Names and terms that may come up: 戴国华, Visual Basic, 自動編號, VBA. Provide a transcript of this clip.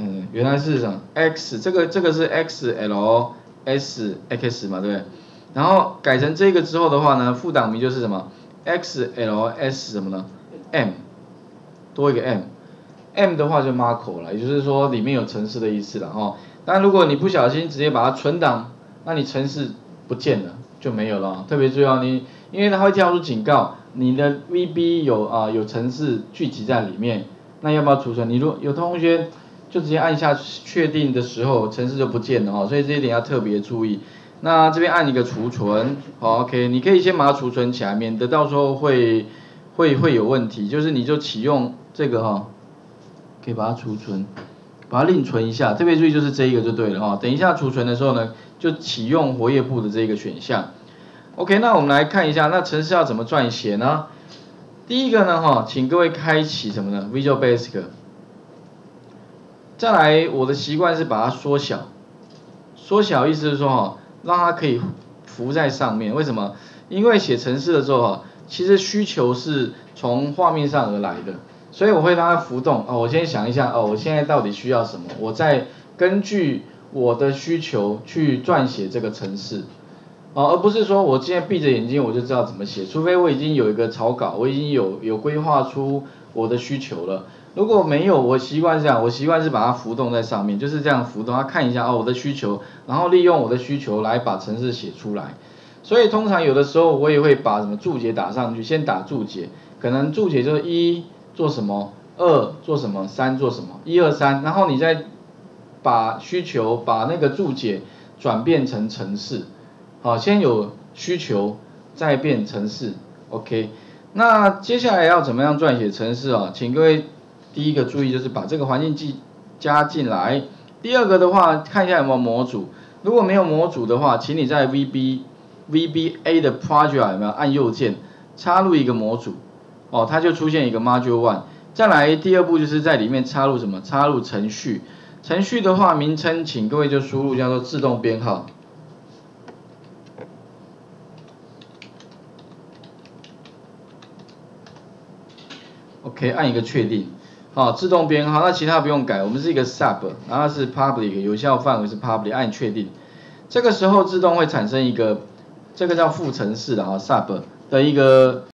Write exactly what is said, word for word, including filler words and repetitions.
嗯，原来是什么 x 这个这个是 x l s x 嘛，对不对？然后改成这个之后的话呢，副档名就是什么 x l s 什么呢 m 多一个 m m 的话就 Marco 了，也就是说里面有程式的意思了哈。但如果你不小心直接把它存档，那你程式不见了就没有了，特别重要你，因为它会跳出警告，你的 V B 有啊、呃、有程式聚集在里面，那要不要储存？你如有同学就直接按下确定的时候，程式就不见了哈，所以这一点要特别注意。那这边按一个储存，好 ，OK， 你可以先把它储存起来，免得到时候会会会有问题，就是你就启用这个哈。可以把它储存，把它另存一下，特别注意就是这一个就对了哈。等一下储存的时候呢，就启用活页簿的这个选项。OK， 那我们来看一下，那程式要怎么撰写呢？第一个呢哈，请各位开启什么呢 ？Visual Basic。再来，我的习惯是把它缩小，缩小意思是说哈，让它可以浮在上面。为什么？因为写程式的时候哈，其实需求是从画面上而来的。所以我会让它浮动哦，我先想一下哦，我现在到底需要什么？我再根据我的需求去撰写这个程式，哦，而不是说我现在闭着眼睛我就知道怎么写，除非我已经有一个草稿，我已经有有规划出我的需求了。如果没有，我习惯是这样，我习惯是把它浮动在上面，就是这样浮动，它看一下哦我的需求，然后利用我的需求来把程式写出来。所以通常有的时候我也会把什么注解打上去，先打注解，可能注解就是一。做什么？二做什么？三做什么？一二三，然后你再把需求把那个注解转变成程式，好，先有需求，再变程式 ，OK。那接下来要怎么样撰写程式啊？请各位第一个注意就是把这个环境记加进来，第二个的话看一下有没有模组，如果没有模组的话，请你在 V B V B A 的 Project 有没有按右键插入一个模组。哦，它就出现一个 module one， 再来第二步就是在里面插入什么？插入程序，程序的话名称，请各位就输入叫做自动编号。OK， 按一个确定，好、哦，自动编号，那其他不用改，我们是一个 sub， 然后是 public， 有效范围是 public， 按确定，这个时候自动会产生一个，这个叫副程式的啊、哦、sub 的一个。